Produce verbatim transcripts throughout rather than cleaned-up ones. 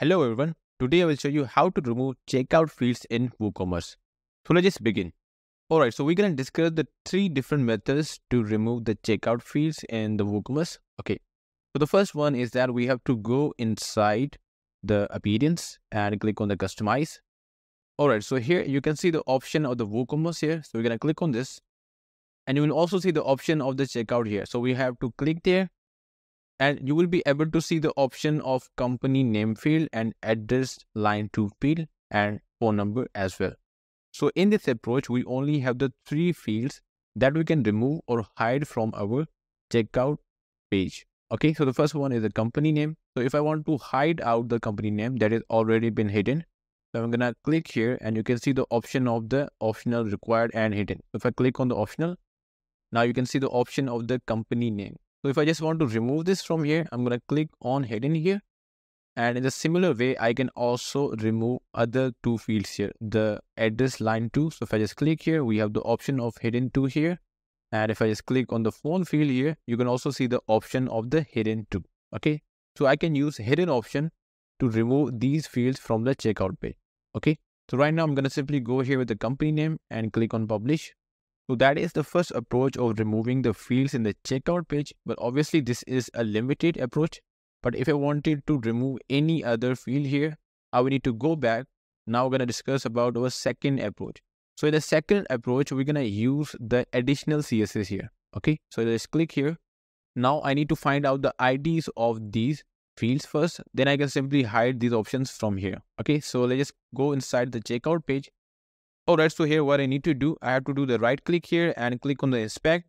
Hello everyone, today I will show you how to remove checkout fields in WooCommerce. So let's just begin. Alright, so we're going to discuss the three different methods to remove the checkout fields in the WooCommerce. Okay, so the first one is that we have to go inside the appearance and click on the customize. Alright, so here you can see the option of the WooCommerce here. So we're going to click on this and you will also see the option of the checkout here. So we have to click there. And you will be able to see the option of company name field and address line to field and phone number as well. So in this approach, we only have the three fields that we can remove or hide from our checkout page. Okay, so the first one is the company name. So if I want to hide out the company name that has already been hidden, so I'm gonna click here and you can see the option of the optional, required and hidden. If I click on the optional, now you can see the option of the company name. So if I just want to remove this from here, I'm going to click on hidden here. And in a similar way, I can also remove other two fields here, the address line two. So if I just click here, we have the option of hidden two here. And if I just click on the phone field here, you can also see the option of the hidden two. Okay. So I can use hidden option to remove these fields from the checkout page. Okay. So right now I'm going to simply go here with the company name and click on publish. So that is the first approach of removing the fields in the checkout page. But obviously this is a limited approach. But if I wanted to remove any other field here, I would need to go back. Now we're going to discuss about our second approach. So in the second approach, we're going to use the additional C S S here. Okay, so let's click here. Now I need to find out the I Ds of these fields first. Then I can simply hide these options from here. Okay, so let's just go inside the checkout page. Alright, so here what I need to do, I have to do the right click here and click on the inspect,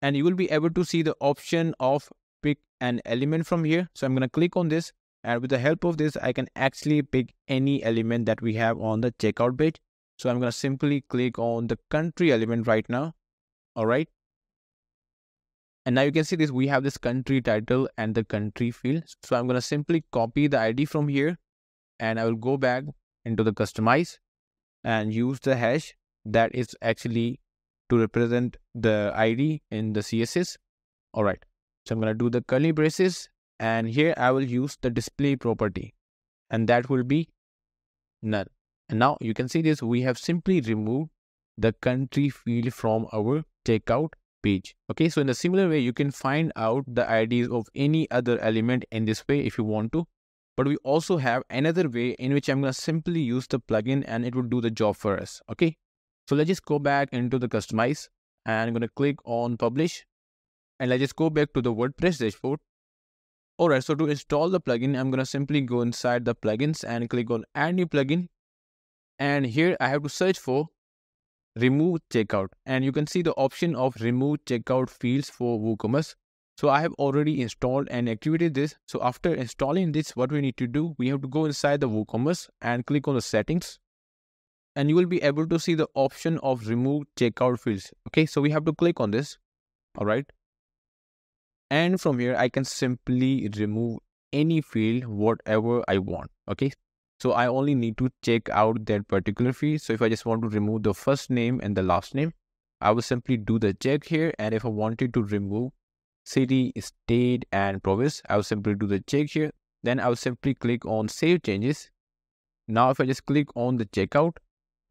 and you will be able to see the option of pick an element from here. So I'm going to click on this, and with the help of this, I can actually pick any element that we have on the checkout page. So I'm going to simply click on the country element right now. Alright. And now you can see this, we have this country title and the country field. So I'm going to simply copy the I D from here and I will go back into the customize and use the hash that is actually to represent the I D in the C S S. Alright, so I'm going to do the curly braces and here I will use the display property and that will be null. And now you can see this, we have simply removed the country field from our checkout page. Okay, so in a similar way, you can find out the I Ds of any other element in this way if you want to. But we also have another way in which I'm going to simply use the plugin and it would do the job for us. Okay. So let's just go back into the customize and I'm going to click on publish and let's just go back to the WordPress dashboard. All right. So to install the plugin, I'm going to simply go inside the plugins and click on add new plugin. And here I have to search for remove checkout and you can see the option of remove checkout fields for WooCommerce. So I have already installed and activated this. So after installing this, what we need to do, we have to go inside the WooCommerce and click on the settings. And you will be able to see the option of remove checkout fields. Okay, so we have to click on this. All right. And from here, I can simply remove any field, whatever I want. Okay, so I only need to check out that particular field. So if I just want to remove the first name and the last name, I will simply do the check here. And if I wanted to remove city, state and province, I'll simply do the check here. Then I'll simply click on save changes. Now if I just click on the checkout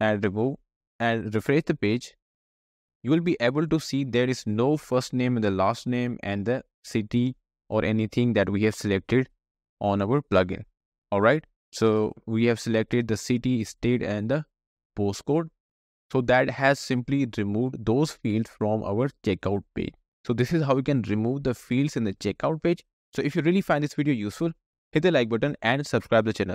and remove and refresh the page, you will be able to see there is no first name and the last name and the city or anything that we have selected on our plugin. Alright, so we have selected the city, state and the postcode. So that has simply removed those fields from our checkout page. So this is how we can remove the fields in the checkout page. So if you really find this video useful, hit the like button and subscribe to the channel.